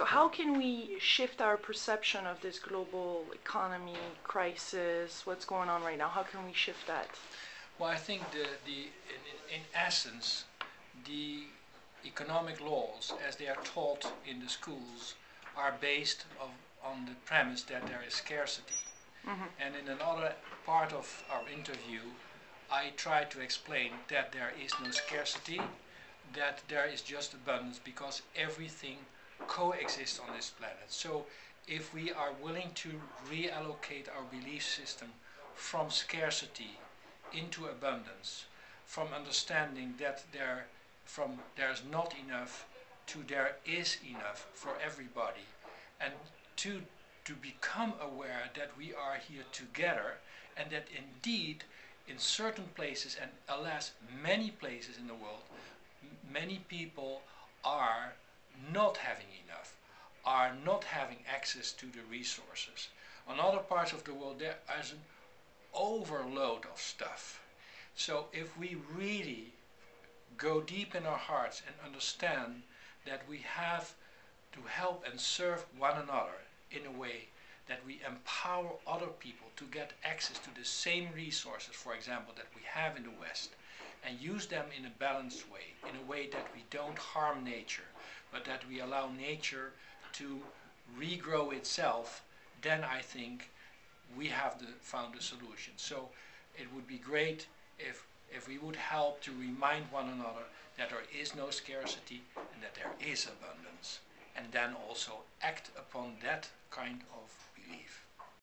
So how can we shift our perception of this global economy crisis, what's going on right now? How can we shift that? Well, I think in essence, the economic laws as they are taught in the schools are based on the premise that there is scarcity. Mm-hmm. And in another part of our interview, I try to explain that there is no scarcity, that there is just abundance, because everything coexists on this planet. So if we are willing to reallocate our belief system from scarcity into abundance, from understanding that there's not enough to there is enough for everybody, and to become aware that we are here together, and that indeed in certain places, and alas many places in the world, many people are not having enough, are not having access to the resources. On other parts of the world there is an overload of stuff. So if we really go deep in our hearts and understand that we have to help and serve one another in a way that we empower other people to get access to the same resources, for example, that we have in the West, and use them in a balanced way, in a way that we don't harm nature, but that we allow nature to regrow itself, then I think we have found a solution. So it would be great if we would help to remind one another that there is no scarcity and that there is abundance, and then also act upon that kind of belief.